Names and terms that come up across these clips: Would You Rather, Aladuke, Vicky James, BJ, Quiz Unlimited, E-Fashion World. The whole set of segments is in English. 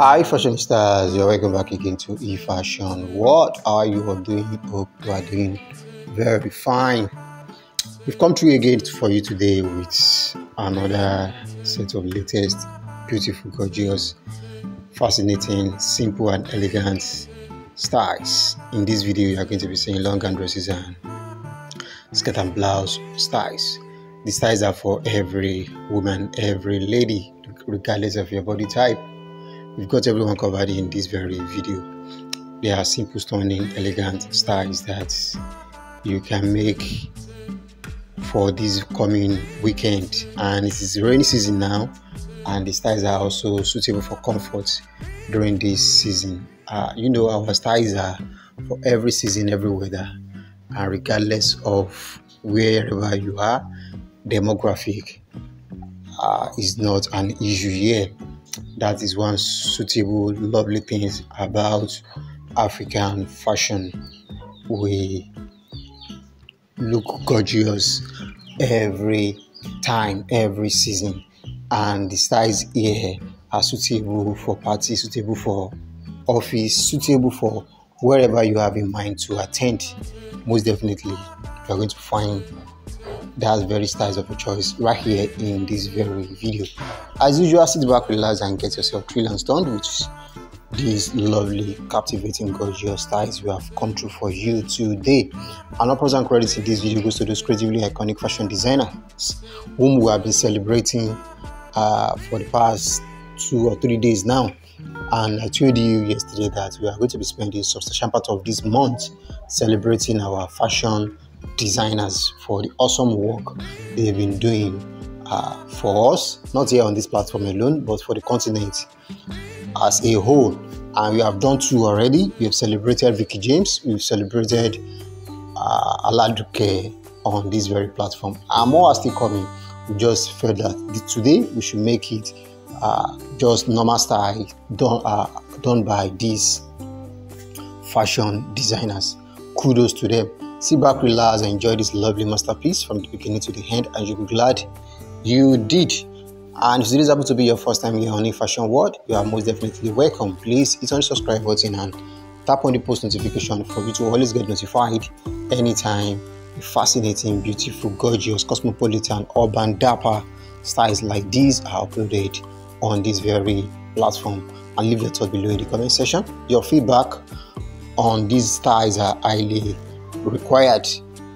Hi fashionistas, you're welcome back again to E-Fashion. What are you all doing? Hope you are doing very fine. We've come to you again for you today with another set of latest, beautiful, gorgeous, fascinating, simple and elegant styles. In this video, you are going to be seeing long gown dresses and skirt and blouse styles. These styles are for every woman, every lady, regardless of your body type. We've got everyone covered in this very video. They are simple, stunning, elegant styles that you can make for this coming weekend. And it is rainy season now, and the styles are also suitable for comfort during this season. You know, our styles are for every season, every weather, and regardless of wherever you are, demographic is not an issue here. That is one suitable, lovely thing about African fashion. We look gorgeous every time, every season, and the styles here are suitable for parties, suitable for office, suitable for wherever you have in mind to attend. Most definitely, you are going to find that very styles of your choice right here in this very video. As usual, sit back, relax and get yourself thrilled and stunned with these lovely, captivating, gorgeous styles we have come through for you today. And all props and credits in this video goes to those creatively iconic fashion designers whom we have been celebrating for the past 2 or 3 days now. And I told you yesterday that we are going to be spending a substantial part of this month celebrating our fashion designers for the awesome work they've been doing for us, not here on this platform alone, but for the continent as a whole. And we have done 2 already. We have celebrated Vicky James, we've celebrated Aladuke on this very platform, and more are still coming. We just felt that today we should make it just normal style done by these fashion designers. Kudos to them. Sit back, relax and enjoy this lovely masterpiece from the beginning to the end, and you'll be glad you did. And if this happens to be your first time here on E-Fashion World, you are most definitely welcome. Please hit on the subscribe button and tap on the post notification for you to always get notified anytime fascinating, beautiful, gorgeous, cosmopolitan, urban, dapper styles like these are uploaded on this very platform. And leave your thoughts below in the comment section. Your feedback on these styles are highly required,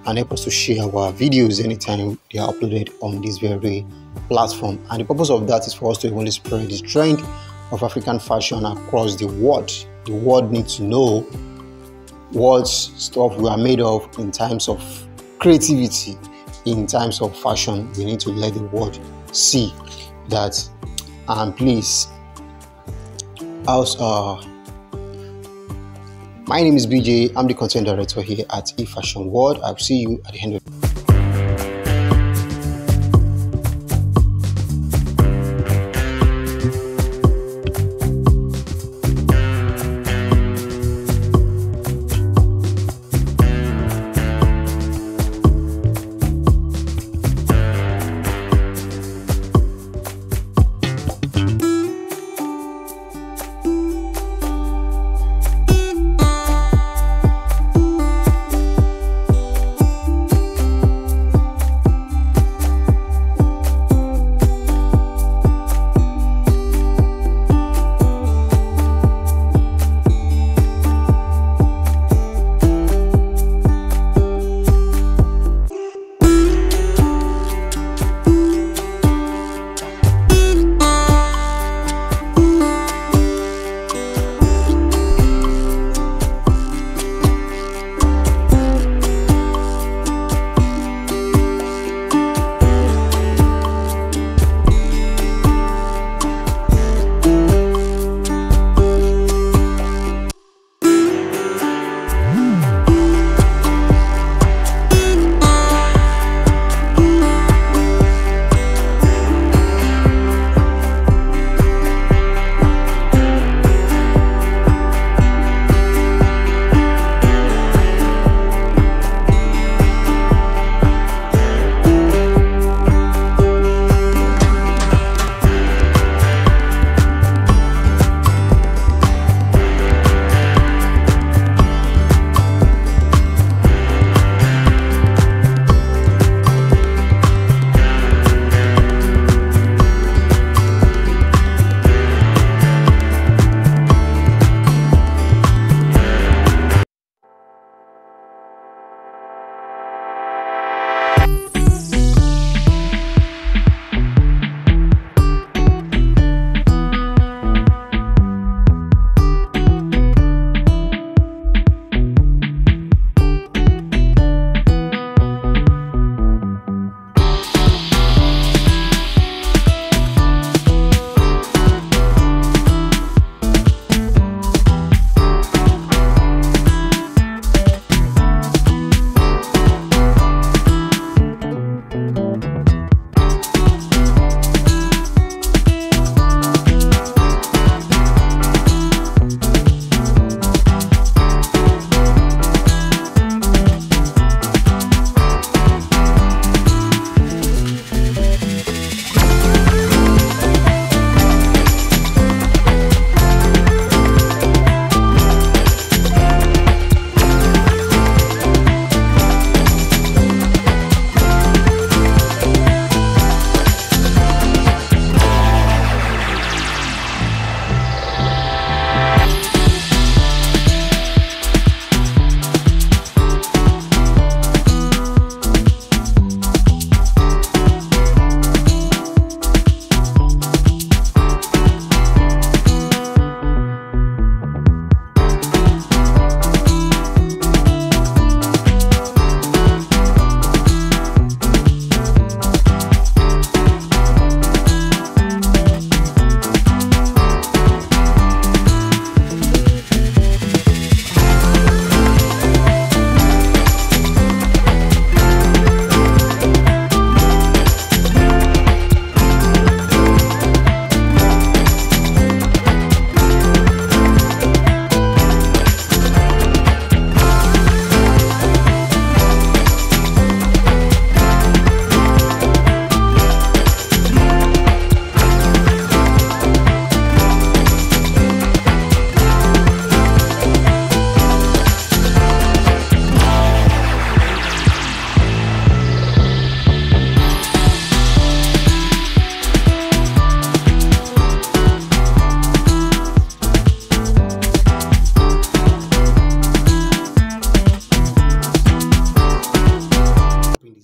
and help us to share our videos anytime they are uploaded on this very platform. And the purpose of that is for us to only spread this trend of African fashion across the world. The world needs to know what stuff we are made of in terms of creativity, in terms of fashion. We need to let the world see that. And please, my name is BJ, I'm the content director here at E-Fashion World. I'll see you at the end of the video.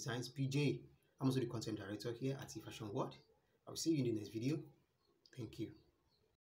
Designs, BJ. I'm also the content director here at E-Fashion World. I'll see you in the next video. Thank you.